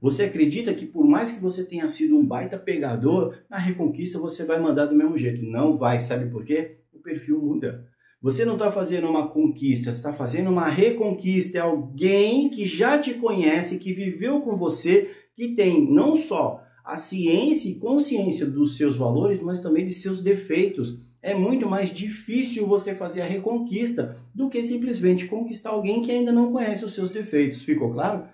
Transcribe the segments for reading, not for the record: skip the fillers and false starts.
Você acredita que por mais que você tenha sido um baita pegador, na reconquista você vai mandar do mesmo jeito? Não vai, sabe por quê? O perfil muda. Você não está fazendo uma conquista, você está fazendo uma reconquista. É alguém que já te conhece, que viveu com você, que tem não só a ciência e consciência dos seus valores, mas também de seus defeitos. É muito mais difícil você fazer a reconquista do que simplesmente conquistar alguém que ainda não conhece os seus defeitos. Ficou claro?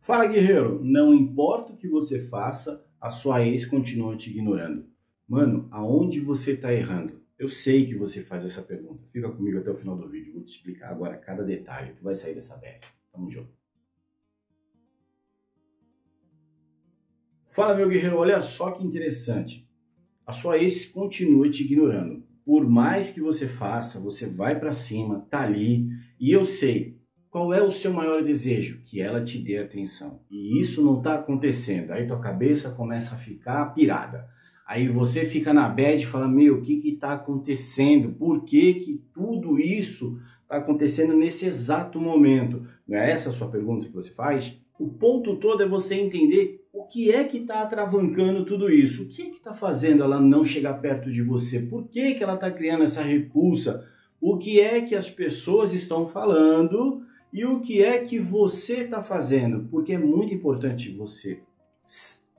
Fala, guerreiro! Não importa o que você faça, a sua ex continua te ignorando. Mano, aonde você está errando? Eu sei que você faz essa pergunta. Fica comigo até o final do vídeo. Vou te explicar agora cada detalhe. Tu vai sair dessa merda. Tamo junto. Fala, meu guerreiro. Olha só que interessante. A sua ex continua te ignorando. Por mais que você faça, você vai pra cima, tá ali. E eu sei qual é o seu maior desejo. Que ela te dê atenção. E isso não tá acontecendo. Aí tua cabeça começa a ficar pirada. Aí você fica na bad e fala, meu, o que que tá acontecendo? Por que que tudo isso tá acontecendo nesse exato momento? Não é essa a sua pergunta que você faz? O ponto todo é você entender o que é que tá atravancando tudo isso. O que é que tá fazendo ela não chegar perto de você? Por que que ela tá criando essa repulsa? O que é que as pessoas estão falando? E o que é que você tá fazendo? Porque é muito importante você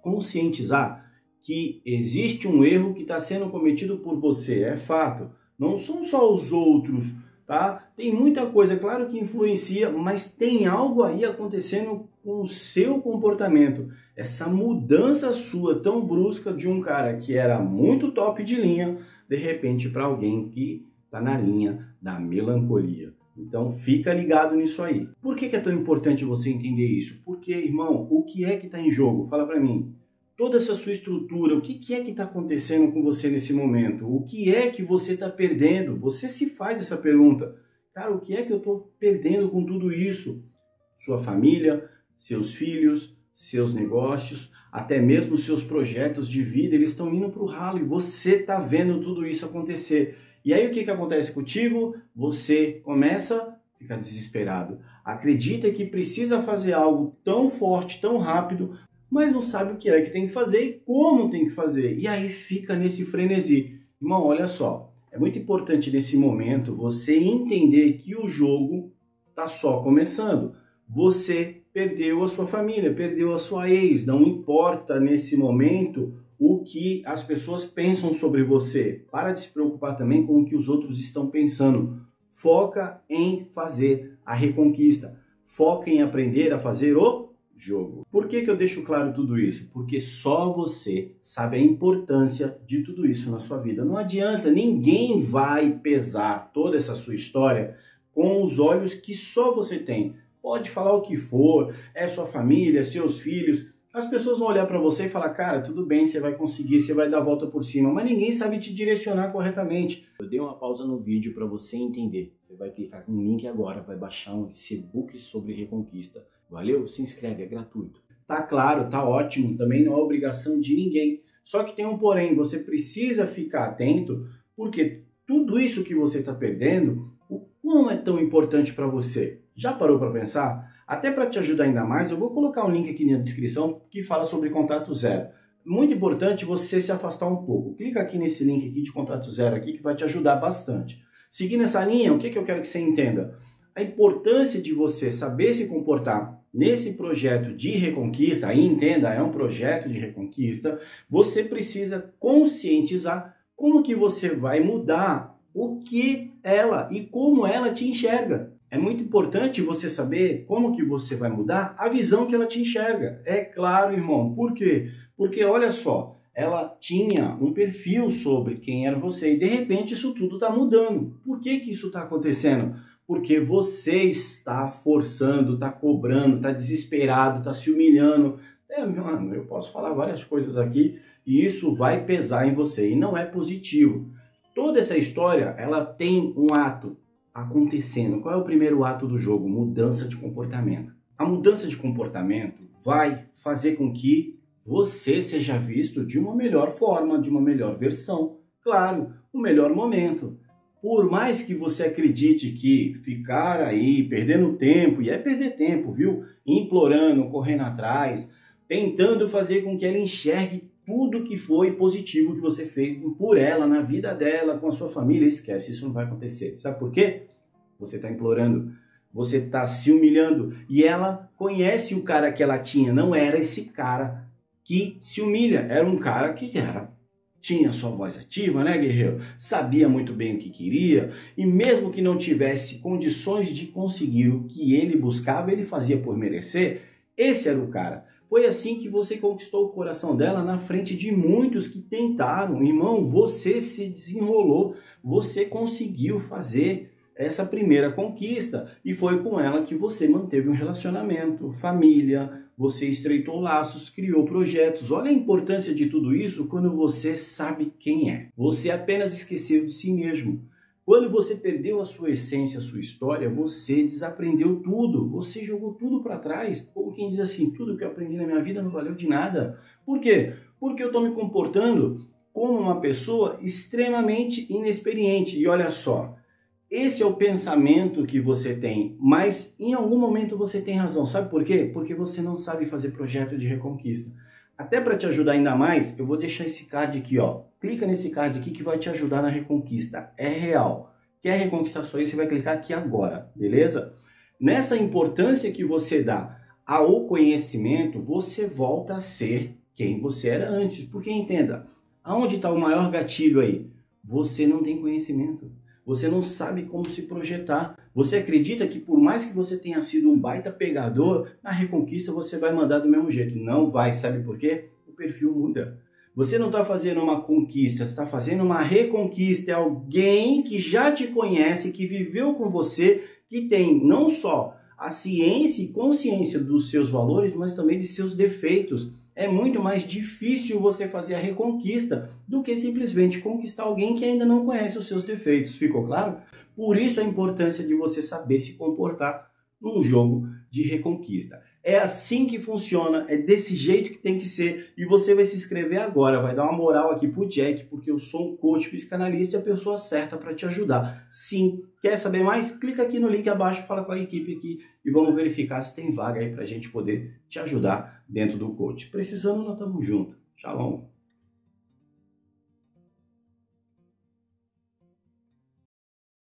conscientizar que existe um erro que está sendo cometido por você, é fato. Não são só os outros, tá? Tem muita coisa, claro que influencia, mas tem algo aí acontecendo com o seu comportamento. Essa mudança sua tão brusca de um cara que era muito top de linha, de repente para alguém que está na linha da melancolia. Então fica ligado nisso aí. Por que que é tão importante você entender isso? Porque, irmão, o que é que está em jogo? Fala para mim. Toda essa sua estrutura, o que é que está acontecendo com você nesse momento? O que é que você está perdendo? Você se faz essa pergunta. Cara, o que é que eu estou perdendo com tudo isso? Sua família, seus filhos, seus negócios, até mesmo seus projetos de vida, eles estão indo para o ralo e você está vendo tudo isso acontecer. E aí o que que acontece contigo? Você começa a ficar desesperado. Acredita que precisa fazer algo tão forte, tão rápido, mas não sabe o que é que tem que fazer e como tem que fazer. E aí fica nesse frenesi. Irmão, olha só, é muito importante nesse momento você entender que o jogo está só começando. Você perdeu a sua família, perdeu a sua ex, não importa nesse momento o que as pessoas pensam sobre você. Para de se preocupar também com o que os outros estão pensando. Foca em fazer a reconquista. Foca em aprender a fazer o jogo. Por que que eu deixo claro tudo isso? Porque só você sabe a importância de tudo isso na sua vida. Não adianta, ninguém vai pesar toda essa sua história com os olhos que só você tem. Pode falar o que for, é sua família, seus filhos. As pessoas vão olhar para você e falar, cara, tudo bem, você vai conseguir, você vai dar a volta por cima, mas ninguém sabe te direcionar corretamente. Eu dei uma pausa no vídeo para você entender. Você vai clicar no link agora, vai baixar um e-book sobre reconquista. Valeu? Se inscreve, é gratuito. Tá claro, tá ótimo, também não é obrigação de ninguém. Só que tem um porém, você precisa ficar atento, porque tudo isso que você está perdendo, o quão é tão importante para você? Já parou para pensar? Até para te ajudar ainda mais, eu vou colocar um link aqui na descrição que fala sobre contato zero. Muito importante você se afastar um pouco. Clica aqui nesse link aqui de contato zero aqui que vai te ajudar bastante. Seguindo essa linha, o que eu quero que você entenda? A importância de você saber se comportar nesse projeto de reconquista, aí entenda, é um projeto de reconquista, você precisa conscientizar como que você vai mudar o que ela e como ela te enxerga. É muito importante você saber como que você vai mudar a visão que ela te enxerga. É claro, irmão. Por quê? Porque, olha só, ela tinha um perfil sobre quem era você e, de repente, isso tudo está mudando. Por que que isso está acontecendo? Porque você está forçando, está cobrando, está desesperado, está se humilhando. É, mano, eu posso falar várias coisas aqui e isso vai pesar em você e não é positivo. Toda essa história, ela tem um ato acontecendo. Qual é o primeiro ato do jogo? Mudança de comportamento. A mudança de comportamento vai fazer com que você seja visto de uma melhor forma, de uma melhor versão. Claro, o melhor momento. Por mais que você acredite que ficar aí perdendo tempo, e é perder tempo, viu? Implorando, correndo atrás, tentando fazer com que ela enxergue tudo que foi positivo que você fez por ela, na vida dela, com a sua família. Esquece, isso não vai acontecer. Sabe por quê? Você está implorando, você está se humilhando, e ela conhece o cara que ela tinha, não era esse cara que se humilha, era um cara que tinha sua voz ativa, né, guerreiro? Sabia muito bem o que queria, e mesmo que não tivesse condições de conseguir o que ele buscava, ele fazia por merecer. Esse era o cara. Foi assim que você conquistou o coração dela na frente de muitos que tentaram. Irmão, você se desenrolou, você conseguiu fazer essa primeira conquista e foi com ela que você manteve um relacionamento, família, você estreitou laços, criou projetos. Olha a importância de tudo isso quando você sabe quem é. Você apenas esqueceu de si mesmo. Quando você perdeu a sua essência, a sua história, você desaprendeu tudo, você jogou tudo para trás, como quem diz assim, tudo que eu aprendi na minha vida não valeu de nada. Por quê? Porque eu estou me comportando como uma pessoa extremamente inexperiente. E olha só, esse é o pensamento que você tem, mas em algum momento você tem razão. Sabe por quê? Porque você não sabe fazer projeto de reconquista. Até para te ajudar ainda mais, eu vou deixar esse card aqui, ó. Clica nesse card aqui que vai te ajudar na reconquista. É real. Quer reconquistar sua ex? Você vai clicar aqui agora, beleza? Nessa importância que você dá ao conhecimento, você volta a ser quem você era antes. Porque entenda, aonde está o maior gatilho aí? Você não tem conhecimento. Você não sabe como se projetar. Você acredita que por mais que você tenha sido um baita pegador, na reconquista você vai mandar do mesmo jeito. Não vai, sabe por quê? O perfil muda. Você não está fazendo uma conquista, você está fazendo uma reconquista. É alguém que já te conhece, que viveu com você, que tem não só a ciência e consciência dos seus valores, mas também de seus defeitos. É muito mais difícil você fazer a reconquista do que simplesmente conquistar alguém que ainda não conhece os seus defeitos. Ficou claro? Por isso a importância de você saber se comportar num jogo de reconquista. É assim que funciona, é desse jeito que tem que ser. E você vai se inscrever agora, vai dar uma moral aqui pro Jack, porque eu sou um coach psicanalista e a pessoa certa para te ajudar. Sim, quer saber mais? Clica aqui no link abaixo, fala com a equipe aqui e vamos verificar se tem vaga aí pra gente poder te ajudar dentro do coach. Precisando, nós estamos juntos. Tchau.